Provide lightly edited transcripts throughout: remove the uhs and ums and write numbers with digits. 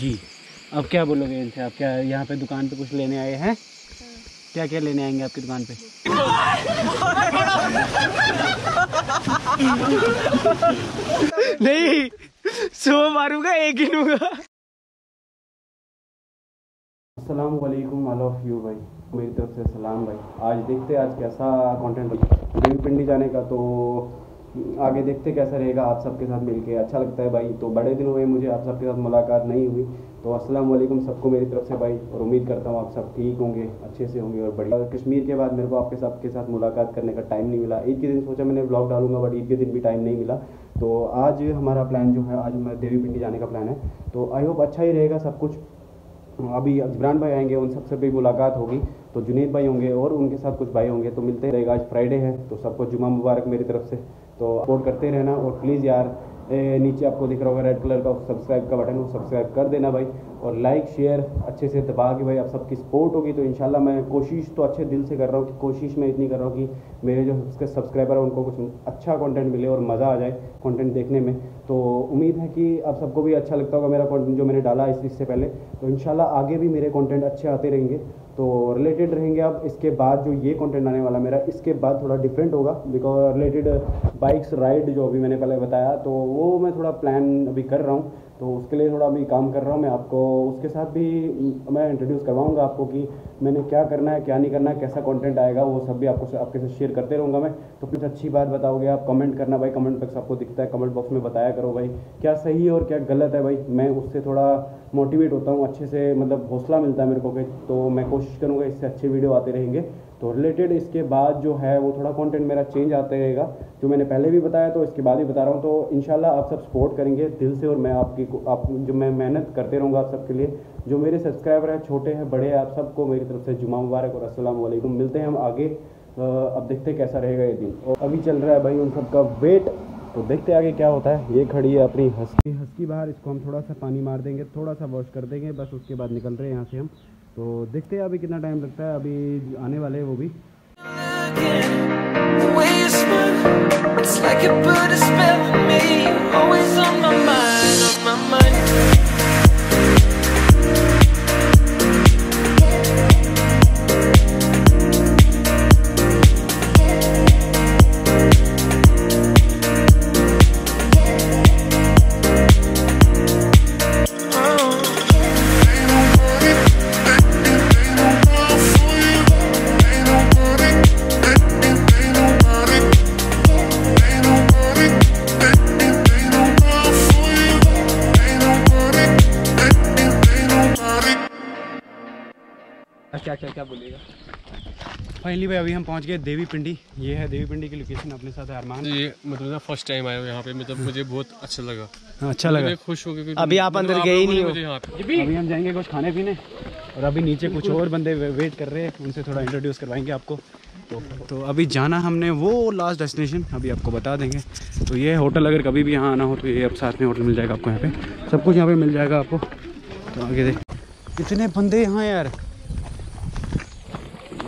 जी, अब क्या बोलोगे इनसे? आप क्या यहाँ पे दुकान पे कुछ लेने आए हैं? क्या क्या लेने आएंगे आपकी दुकान पे? नहीं, सुबह मारूंगा एक ही लूंगा। अस्सलाम वालेकुम ऑल ऑफ यू भाई, मेरी तरफ से सलाम भाई। आज देखते हैं आज कैसा कंटेंट, देवी पिंडी जाने का, तो आगे देखते कैसा रहेगा आप सबके साथ मिलके। अच्छा लगता है भाई, तो बड़े दिन हुए मुझे आप सबके साथ मुलाकात नहीं हुई, तो अस्सलाम वालेकुम सबको मेरी तरफ से भाई, और उम्मीद करता हूँ आप सब ठीक होंगे, अच्छे से होंगे और बढ़िया। कश्मीर के बाद मेरे को आपके सबके साथ मुलाकात करने का टाइम नहीं मिला। ईद के दिन सोचा मैंने ब्लॉग डालूंगा, बट ईद के दिन भी टाइम नहीं मिला। तो आज हमारा प्लान जो है, आज हमारा देवी पिंडी जाने का प्लान है, तो आई होप अच्छा ही रहेगा सब कुछ। अभी जिब्रान भाई आएंगे, उन सबसे भी मुलाकात होगी, तो जुनैद भाई होंगे और उनके साथ कुछ भाई होंगे, तो मिलते रहेगा। आज फ्राइडे है, तो सबको जुमा मुबारक मेरी तरफ से, तो सपोर्ट करते रहना। और प्लीज़ यार, नीचे आपको दिख रहा होगा रेड कलर का सब्सक्राइब का बटन, वो सब्सक्राइब कर देना भाई, और लाइक शेयर अच्छे से दबा के भाई, आप सबकी सपोर्ट होगी तो इंशाल्लाह। मैं कोशिश तो अच्छे दिल से कर रहा हूँ, कि कोशिश मैं इतनी कर रहा हूँ कि मेरे जो सब्सक्राइबर हैं उनको कुछ अच्छा कंटेंट मिले और मज़ा आ जाए कंटेंट देखने में। तो उम्मीद है कि आप सबको भी अच्छा लगता होगा मेरा कंटेंट जो मैंने डाला इससे पहले, तो इंशाल्लाह आगे भी मेरे कंटेंट अच्छे आते रहेंगे, तो रिलेटेड रहेंगे। अब इसके बाद जो ये कंटेंट आने वाला मेरा, इसके बाद थोड़ा डिफरेंट होगा, बिकॉज रिलेटेड बाइक्स राइड जो अभी मैंने पहले बताया, तो वो मैं थोड़ा प्लान अभी कर रहा हूँ, तो उसके लिए थोड़ा अभी काम कर रहा हूँ। मैं आपको उसके साथ भी मैं इंट्रोड्यूस करवाऊँगा आपको कि मैंने क्या करना है, क्या नहीं करना है, कैसा कंटेंट आएगा, वो सब भी आपको आपके साथ शेयर करते रहूँगा मैं। तो कुछ अच्छी बात बताओगे आप, कमेंट करना भाई, कमेंट बॉक्स आपको दिखता है, कमेंट बॉक्स में बताया करो भाई क्या सही है और क्या गलत है भाई। मैं उससे थोड़ा मोटिवेट होता हूँ अच्छे से, मतलब हौसला मिलता है मेरे को, तो मैं कोशिश करूँगा इससे अच्छे वीडियो आते रहेंगे। तो रिलेटेड इसके बाद जो है वो थोड़ा कंटेंट मेरा चेंज आते रहेगा, जो मैंने पहले भी बताया तो इसके बाद भी बता रहा हूँ। तो इंशाल्लाह आप सब सपोर्ट करेंगे दिल से, और मैं आपकी जो मैं मेहनत करते रहूँगा आप सबके लिए। जो मेरे सब्सक्राइबर हैं, छोटे हैं बड़े हैं, आप सबको मेरी तरफ से जुमा मुबारक और अस्सलाम वालेकुम। मिलते हैं हम आगे, अब देखते कैसा रहेगा ये दिन। और अभी चल रहा है भाई उन सबका वेट, तो देखते आगे क्या होता है। ये खड़ी है अपनी हस्की बाहर, इसको हम थोड़ा सा पानी मार देंगे, थोड़ा सा वॉश कर देंगे, बस उसके बाद निकल रहे हैं यहाँ से हम। तो देखते हैं अभी कितना टाइम लगता है, अभी आने वाले हैं वो भी। क्या क्या क्या बोलेगा फाइनली भाई, अभी हम पहुंच गए देवी पिंडी। ये है देवी पिंडी की लोकेशन, अपने साथ है अरमान। ये मतलब ना फर्स्ट टाइम आया हूं यहाँ पे, मतलब मुझे बहुत अच्छा लगा। हाँ, अच्छा लगा, मैं खुश हो गया। अभी आप अंदर गए ही नहीं हो। अभी हम जाएंगे कुछ खाने पीने, और अभी नीचे कुछ और बंदे वेट कर रहे हैं, उनसे थोड़ा इंट्रोड्यूस करवाएंगे आपको। तो अभी जाना हमने वो लास्ट डेस्टिनेशन, अभी आपको बता देंगे। तो ये होटल, अगर कभी भी यहाँ आना हो तो ये अब साथ में होटल मिल जाएगा आपको, यहाँ पे सब कुछ यहाँ पे मिल जाएगा आपको। तो आगे देख, कितने बंदे यहाँ यार,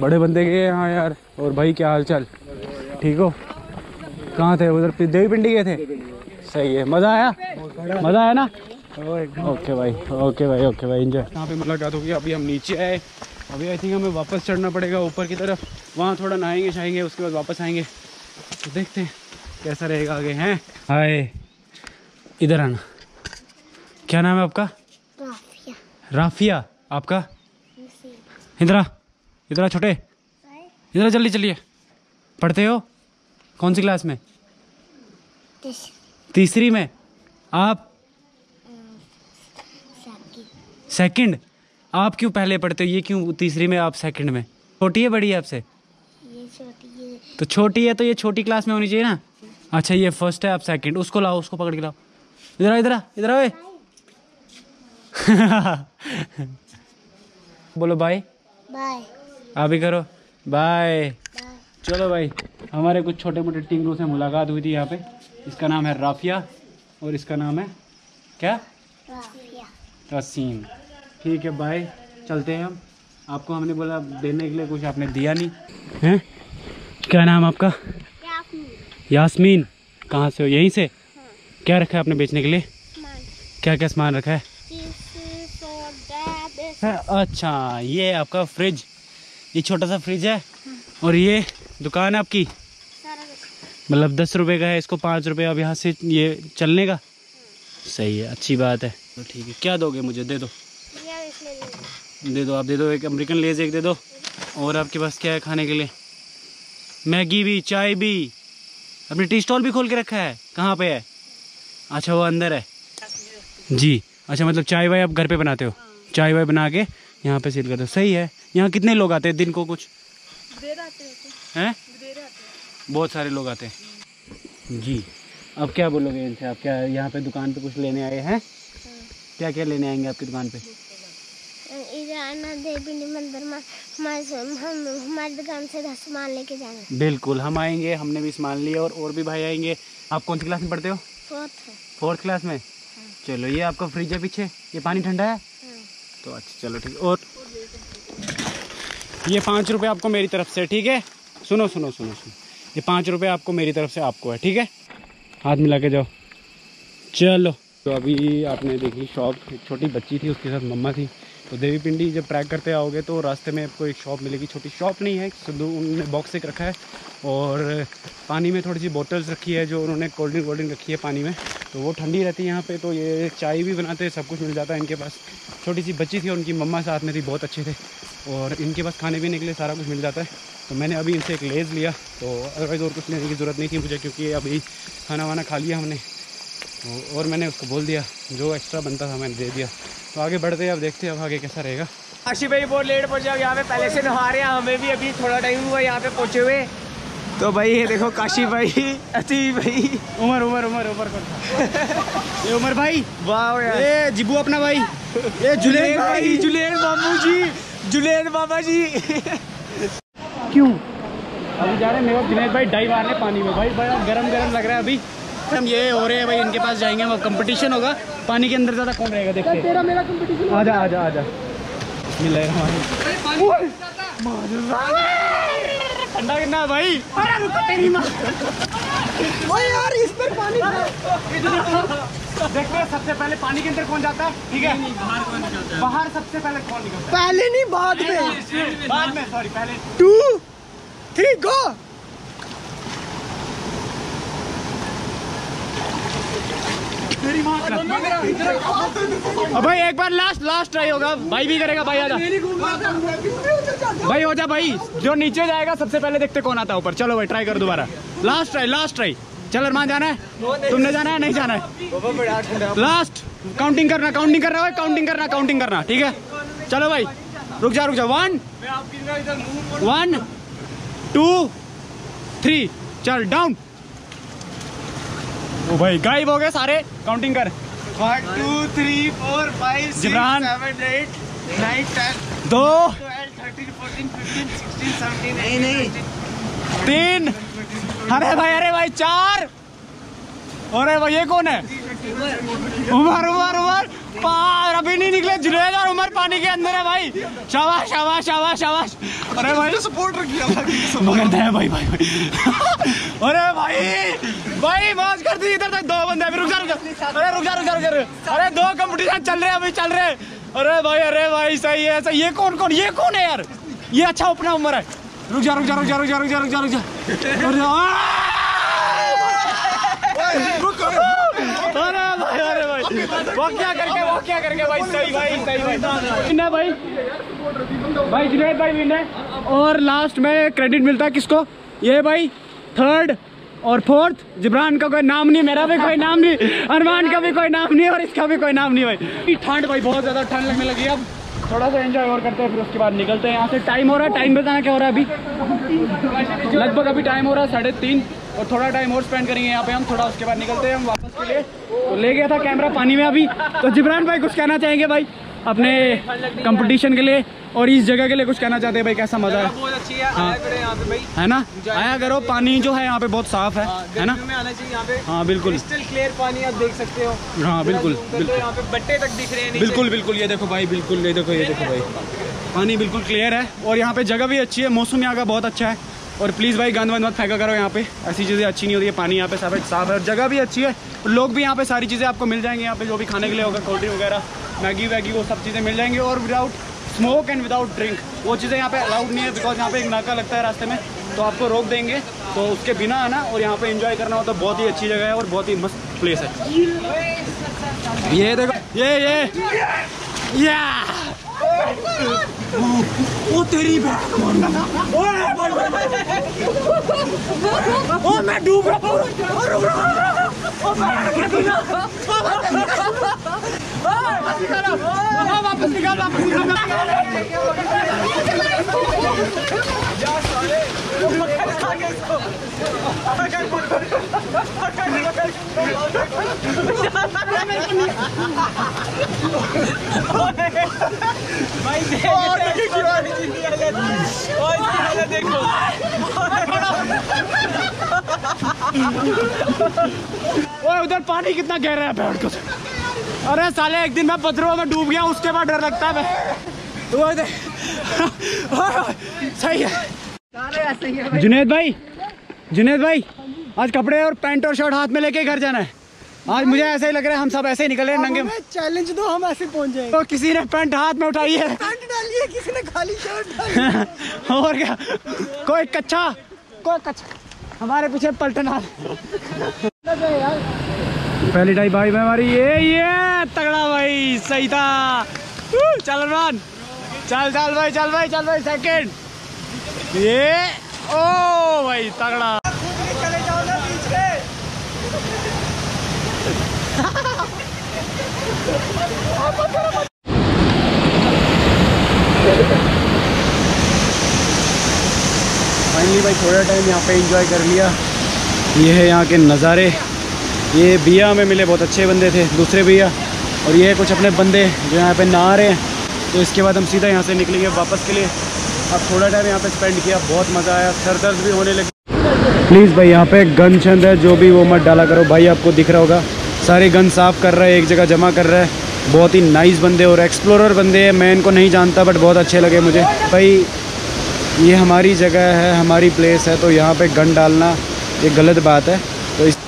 बड़े बंदे गए हाँ यार। और भाई क्या हाल चाल, ठीक हो? कहाँ थे? उधर देवी पिंडी गए थे। सही है, मज़ा आया? मज़ा आया ना? ओके भाई, ओके भाई, ओके भाई, एंजॉय। यहाँ पे मुलाकात होगी। अभी हम नीचे आए, अभी आई थिंक हमें वापस चढ़ना पड़ेगा ऊपर की तरफ, वहाँ थोड़ा नहाएंगे छाएंगे, उसके बाद वापस आएंगे। तो देखते हैं कैसा रहेगा आगे। हैं, हाय, इधर आना। क्या नाम है आपका? राफिया। राफिया, आपका? इंदिरा। इधर छोटे, इधर जल्दी चलिए। पढ़ते हो? कौन सी क्लास में? तीसरी में। आप सेकंड। आप क्यों पहले पढ़ते हो? ये क्यों तीसरी में, आप सेकंड में? छोटी है बड़ी है आपसे? ये छोटी है। तो छोटी है तो ये छोटी क्लास में होनी चाहिए ना। अच्छा, ये फर्स्ट है, आप सेकंड। उसको लाओ, उसको पकड़ के लाओ। इधर इधर इधर ओए। बोलो बाय। बाय आप ही करो। बाय। चलो भाई, हमारे कुछ छोटे मोटे टिंगरों से मुलाकात हुई थी यहाँ पे। इसका नाम है राफिया और इसका नाम है क्या? रसीन। ठीक है, बाय, चलते हैं हम। आपको हमने बोला देने के लिए, कुछ आपने दिया नहीं है। क्या नाम आपका? यास्मीन। कहाँ से हो? यहीं से। हाँ। क्या रखा है आपने बेचने के लिए? क्या क्या सामान रखा है? है। अच्छा, ये आपका फ्रिज, ये छोटा सा फ्रिज है। और ये दुकान है आपकी, मतलब 10 रुपए का है, इसको 5 रुपये। अब यहाँ से ये चलने का सही है, अच्छी बात है। तो ठीक है, क्या दोगे मुझे? दे दो, दे दो, आप दे दो। एक अमेरिकन लेज एक दे दो। और आपके पास क्या है खाने के लिए? मैगी भी, चाय भी। अपने टी स्टॉल भी खोल के रखा है, कहाँ पे है? अच्छा, वो अंदर है जी। अच्छा, मतलब चाय वाय आप घर पे बनाते हो? चाय वाय बना के यहाँ पे सेल करते हो, सही है। यहाँ कितने लोग आते हैं दिन को? कुछ हैं, बहुत सारे लोग आते हैं जी। अब क्या बोलोगे इनसे? आप क्या यहाँ पे दुकान पे कुछ लेने आए हैं? क्या क्या लेने आएंगे आपकी दुकान पे? हमारी दुकान से सामान लेके जाना। बिल्कुल, हम आएंगे, हमने भी सामान लिया और भी भाई आएंगे। आप कौन सी क्लास में पढ़ते हो? 4th क्लास में। चलो, ये आपका फ्रिज है पीछे, ये पानी ठंडा है तो अच्छा, चलो ठीक। और ये 5 रुपये आपको मेरी तरफ से, ठीक है? सुनो सुनो सुनो सुनो, ये 5 रुपये आपको मेरी तरफ से आपको है, ठीक है? हाथ मिला के जाओ। चलो, तो अभी आपने देखी शॉप, एक छोटी बच्ची थी, उसके साथ मम्मा थी। तो देवी पिंडी जब ट्रैक करते आओगे तो रास्ते में आपको एक शॉप मिलेगी। छोटी शॉप नहीं है, सिद्धू उन्होंने बॉक्स एक रखा है और पानी में थोड़ी सी बोतल्स रखी है, जो उन्होंने कोल्ड ड्रिंक रखी है पानी में, तो वो ठंडी रहती है यहाँ पे। तो ये चाय भी बनाते हैं, सब कुछ मिल जाता है इनके पास। छोटी सी बच्ची थी और उनकी मम्मा साथ में थी, बहुत अच्छे थे। और इनके पास खाने पीने के लिए सारा कुछ मिल जाता है। तो मैंने अभी इनसे एक लेज़ लिया, तो अदरवाइज़ और कुछ लेने की ज़रूरत नहीं थी मुझे, क्योंकि अभी खाना वाना खा लिया हमने। तो और मैंने उसको बोल दिया, जो एक्स्ट्रा बनता था मैंने दे दिया। तो आगे बढ़ते हैं, अब देखते हैं अब आगे कैसा रहेगा। आशी भाई बहुत लेट पहुँचे, अब यहाँ पे पहले से नहा रहे हैं, हमें भी अभी थोड़ा टाइम हुआ यहाँ पे पहुँचे हुए। तो भाई ये देखो, काशी भाई, अतीब भाई, उमर उमर उमर उमर ये उमर भाई, वाह यार, ये जिबू अपना भाई, ये जुनैद भाई, जुनैद मामू जी, जुनैद बाबा जी। क्यों अभी जा रहे हैं? मेरे जुनैद भाई डाई मारने पानी में, भाई बड़ा गरम गरम लग रहा है। अभी हम ये हो रहे हैं भाई, इनके पास जाएंगे, वो कंपटीशन होगा पानी के अंदर ज़्यादा कौन रहेगा, देखते हैं। तेरा मेरा कंपटीशन। आजा आजा आजा, बिस्मिल्लाह। ठंडा कितना भाई? अरे रुको तेरी माँ। ओए यार, इस पर पानी देखो, सबसे पहले पानी के अंदर कौन जाता है, ठीक है? बाहर कौन निकलता है? बाहर सबसे पहले कौन निकलता है? पहले नहीं, बाद में, बाद में, सॉरी, पहले। 2 3 गो। तेरी माँ। अब भाई एक बार लास्ट ट्राई होगा, भाई भी करेगा। भाई आजा भाई, हो जा भाई, जो नीचे जाएगा सबसे पहले, देखते कौन आता है ऊपर। चलो भाई, ट्राई कर दोबारा, लास्ट ट्राई। चल अरमान, जाना है तुमने? जाना है नहीं? जाना है लास्ट। काउंटिंग करना, ठीक है? चलो भाई, रुक जा। 1 2 3, चल डाउन। ओ भाई, गायब हो गए सारे। काउंटिंग कर। 1 2 3 4 5 6 7 8 9 10 2 13 14 15 16 17 18 19 20। अरे भाई 4। अरे भाई, ये कौन है? उमर। पार अभी नहीं निकले, जुनैद और उमर पानी के अंदर है भाई। शाबाश। अरे भाई, सपोर्ट रखिए भाई। अरे भाई मौज कर दी। इधर तक 2 बंदे अभी। रुक जा। अरे 2 कंपटीशन चल रहे हैं। अरे भाई सही है। ये कौन है यार? ये अच्छा अपना उमर है। रुक जा। अरे भाई वॉक क्या करके भाई, सही भाई ना भाई। जुनैद भाई विन है। और लास्ट में क्रेडिट मिलता है किसको? ये भाई 3rd और 4th। जिब्रान का कोई नाम नहीं, मेरा भी कोई नाम नहीं, अरमान का भी कोई नाम नहीं और इसका भी कोई नाम नहीं। भाई ठंड, भाई बहुत ज़्यादा ठंड लगने लगी। अब थोड़ा सा एंजॉय और करते हैं, फिर उसके बाद निकलते हैं यहाँ से। टाइम हो रहा है, टाइम बताना क्या हो रहा है अभी? लगभग अभी टाइम हो रहा है 3:30, और थोड़ा टाइम और स्पेंड करेंगे यहाँ पे हम थोड़ा। उसके बाद निकलते हैं हम वापस के लिए। तो ले गया था कैमरा पानी में अभी। तो जिब्रान भाई, कुछ कहना चाहेंगे भाई अपने कंपटीशन के लिए और इस जगह के लिए? कुछ कहना चाहते हैं भाई? कैसा मज़ा है? बहुत अच्छी है, आया करो यहाँ पे भाई, है ना? आया करो, पानी जो है यहाँ पे बहुत साफ है ना? आना चाहिए यहाँ पे। हाँ बिल्कुल, क्रिस्टल क्लियर पानी आप देख सकते हो। हाँ बिल्कुल, यहाँ पे बट्टे तक दिख रहे हैं। बिल्कुल, ये देखो भाई, बिल्कुल ये देखो भाई, पानी बिल्कुल क्लियर है। और यहाँ पे जगह भी अच्छी है, मौसम यहाँ का बहुत अच्छा है। और प्लीज़ भाई, गंद वंद मत फेंका करो यहाँ पे, ऐसी चीज़ें अच्छी नहीं होती है। पानी यहाँ पे साफ है और जगह भी अच्छी है। लोग भी यहाँ पे, सारी चीज़ें आपको मिल जाएंगी यहाँ पे, जो भी खाने के लिए होगा, कोल्ड ड्रिंक वगैरह, मैगी वो सब चीज़ें मिल जाएंगी। और without smoke and without drink, वो चीज़ें यहाँ पे अलाउड नहीं है बिकॉज यहाँ पे एक नाका लगता है रास्ते में, तो आपको रोक देंगे, तो उसके बिना आना और यहाँ पे एंजॉय करना हो तो बहुत ही अच्छी जगह है और बहुत ही मस्त प्लेस है। ये देखो ये वो तेरी मैं डूब रहा उधर पानी कितना गहरा है बैठ को। अरे साले एक दिन मैं पत्थरों में डूब गया, उसके बाद डर लगता है। सही है जुनैद भाई, आज कपड़े और पैंट और शर्ट हाथ में लेके घर जाना है। आज मुझे ऐसे ही लग रहा है हम सब ऐसे ही निकले नंगे। चैलेंज दो, हम ऐसे पहुंच जाएंगे। तो किसी ने पैंट हाथ में उठाई है, पैंट डाली है, किसी ने खाली शर्ट डाली है। और क्या, कोई कच्चा हमारे पीछे पलटना। पहली टाइप भाई में हमारी ये तगड़ा भाई, सही था। चल अरमान, चल भाई सेकंड। ये ओ भाई तगड़ा। चले जाओ ना बीच फाइनली भाई थोड़ा टाइम यहाँ पे एंजॉय कर लिया। ये है यहाँ के नज़ारे। ये भैया हमें मिले, बहुत अच्छे बंदे थे दूसरे भैया, और ये कुछ अपने बंदे जो यहाँ पे नहा रहे हैं। तो इसके बाद हम सीधा यहाँ से निकलेंगे वापस के लिए। अब थोड़ा टाइम यहाँ पे स्पेंड किया, बहुत मज़ा आया, सर दर्द भी होने लगे। प्लीज़ भाई यहाँ पे गन छंद है, जो भी वो मत डाला करो भाई। आपको दिख रहा होगा सारे गन साफ़ कर रहा है, एक जगह जमा कर रहा है। बहुत ही नाइस बंदे और एक्सप्लोरर बंदे हैं। मैं इनको नहीं जानता बट बहुत अच्छे लगे मुझे। भाई ये हमारी जगह है, हमारी प्लेस है, तो यहाँ पर गन डालना ये गलत बात है। तो इस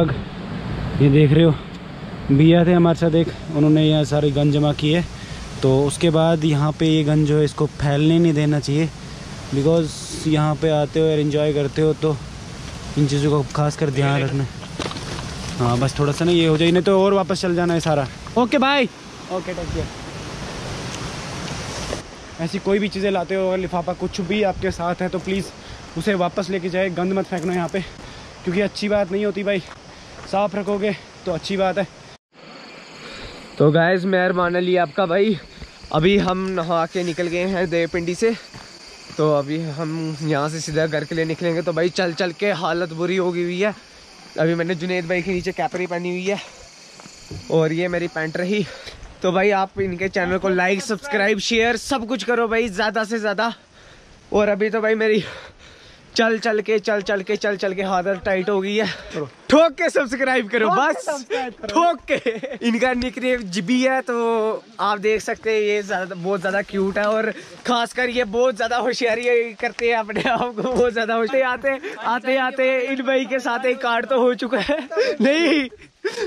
आग ये देख रहे हो, भैया थे हमारे साथ एक, उन्होंने यहाँ सारी गन जमा की है। तो उसके बाद यहाँ पे ये गन जो है इसको फैलने नहीं देना चाहिए, बिकॉज़ यहाँ पे आते हो और इन्जॉय करते हो तो इन चीज़ों को खास कर ध्यान रखना। हाँ बस थोड़ा सा ना ये हो जाए, नहीं तो और वापस चल जाना है सारा। ओके भाई, ओके टेक केयर। ऐसी कोई भी चीज़ें लाते हो, अगर लिफाफा कुछ भी आपके साथ है तो प्लीज़ उसे वापस लेके जाए। गंद मत फेंकना यहाँ पे, क्योंकि अच्छी बात नहीं होती भाई। साफ रखोगे तो अच्छी बात है। तो गाइस मेहरबान अली आपका भाई, अभी हम नहा के निकल गए हैं देवी पिंडी से। तो अभी हम यहाँ से सीधा घर के लिए निकलेंगे। तो भाई चल के हालत बुरी हो गई हुई है। अभी मैंने जुनैद भाई के नीचे कैपरी पहनी हुई है और ये मेरी पैंट रही। तो भाई आप इनके चैनल को लाइक, सब्सक्राइब, शेयर सब कुछ करो भाई ज़्यादा से ज़्यादा। और अभी तो भाई मेरी चल चल के हालत टाइट हो गई है। ठोक के सब्सक्राइब करो, बस ठोक के। इनका निकनेम जिबी है, तो आप देख सकते हैं ये बहुत ज़्यादा क्यूट है। और खासकर ये बहुत ज़्यादा होशियारी करते हैं अपने आप को, बहुत ज़्यादा होशियारी। आते इन भाई के साथ एक कार्ड तो हो चुका है। नहीं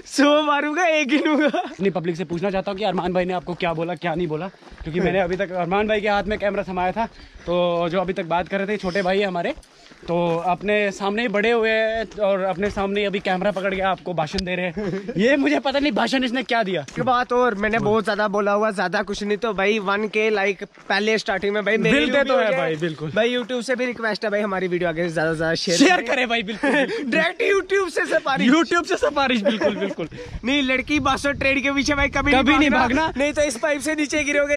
सो मारूंगा, एक गिनूंगा। अपनी पब्लिक से पूछना चाहता हूँ कि अरमान भाई ने आपको क्या बोला क्या नहीं बोला, क्योंकि मैंने अभी तक अरमान भाई के हाथ में कैमरा थमाया था। तो जो अभी तक बात कर रहे थे, छोटे भाई है हमारे, तो अपने सामने ही बड़े हुए हैं और अपने सामने ही अभी कैमरा पकड़ के आपको भाषण दे रहे हैं। ये मुझे पता नहीं भाषण इसने क्या दिया की बात। और मैंने बहुत ज़्यादा बोला हुआ, ज़्यादा कुछ नहीं। तो भाई 1K लाइक पहले स्टार्टिंग में भाई मिलते तो है भाई, बिल्कुल भाई। यूट्यूब से भी रिक्वेस्ट है भाई, हमारी वीडियो आगे ज़्यादा से ज़्यादा शेयर करें भाई, बिल्कुल डायरेक्ट यूट्यूब से सिफारिश बिल्कुल। नहीं लड़की 500 ट्रेड के पीछे भाई कभी नहीं भागना, नहीं तो इस पाइप से नीचे गिरोगे।